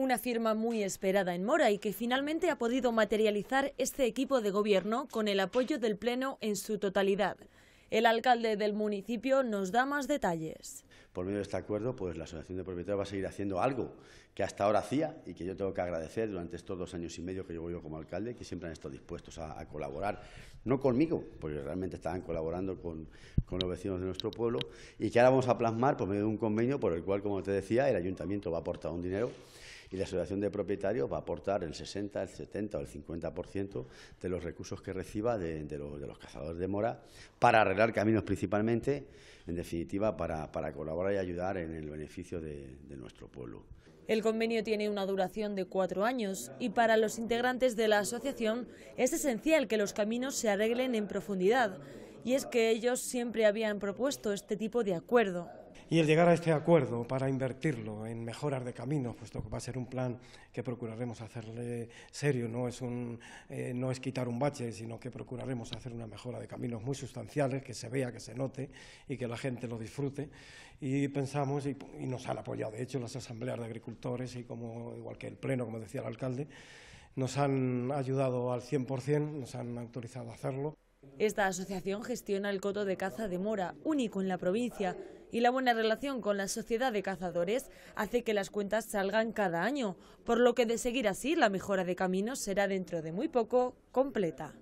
Una firma muy esperada en Mora y que finalmente ha podido materializar este equipo de gobierno con el apoyo del Pleno en su totalidad. El alcalde del municipio nos da más detalles. Por medio de este acuerdo, pues la Asociación de Propietarios va a seguir haciendo algo que hasta ahora hacía y que yo tengo que agradecer durante estos 2 años y medio que llevo yo como alcalde, que siempre han estado dispuestos a colaborar, no conmigo, porque realmente estaban colaborando con los vecinos de nuestro pueblo, y que ahora vamos a plasmar por medio de un convenio por el cual, como te decía, el ayuntamiento va a aportar un dinero y la Asociación de Propietarios va a aportar el 60, el 70 o el 50% de los recursos que reciba de los cazadores de Mora para arreglar caminos principalmente, en definitiva, para colaborar y ayudar en el beneficio de nuestro pueblo. El convenio tiene una duración de 4 años y para los integrantes de la asociación es esencial que los caminos se arreglen en profundidad, y es que ellos siempre habían propuesto este tipo de acuerdo. Y el llegar a este acuerdo para invertirlo en mejoras de caminos, puesto que va a ser un plan que procuraremos hacerle serio, no es quitar un bache, sino que procuraremos hacer una mejora de caminos muy sustanciales, que se vea, que se note y que la gente lo disfrute. Y pensamos, y nos han apoyado, de hecho, las asambleas de agricultores, y igual que el Pleno, como decía el alcalde, nos han ayudado al 100%, nos han autorizado a hacerlo. Esta asociación gestiona el coto de caza de Mora, único en la provincia, y la buena relación con la sociedad de cazadores hace que las cuentas salgan cada año, por lo que de seguir así la mejora de caminos será dentro de muy poco completa.